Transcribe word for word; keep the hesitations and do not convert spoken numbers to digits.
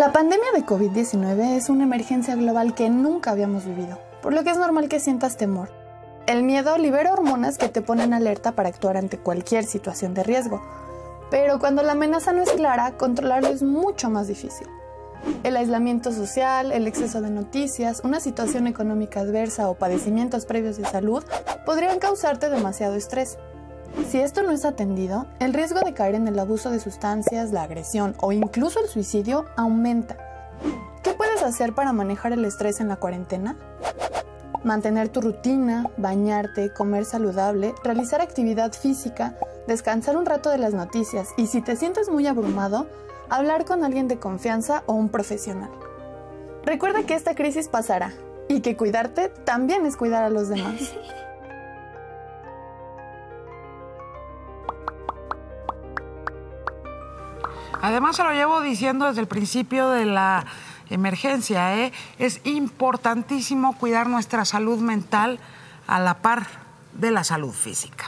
La pandemia de COVID diecinueve es una emergencia global que nunca habíamos vivido, por lo que es normal que sientas temor. El miedo libera hormonas que te ponen alerta para actuar ante cualquier situación de riesgo, pero cuando la amenaza no es clara, controlarlo es mucho más difícil. El aislamiento social, el exceso de noticias, una situación económica adversa o padecimientos previos de salud podrían causarte demasiado estrés. Si esto no es atendido, el riesgo de caer en el abuso de sustancias, la agresión o incluso el suicidio aumenta. ¿Qué puedes hacer para manejar el estrés en la cuarentena? Mantener tu rutina, bañarte, comer saludable, realizar actividad física, descansar un rato de las noticias y si te sientes muy abrumado, hablar con alguien de confianza o un profesional. Recuerda que esta crisis pasará y que cuidarte también es cuidar a los demás. Además, se lo llevo diciendo desde el principio de la emergencia, ¿eh? Es importantísimo cuidar nuestra salud mental a la par de la salud física.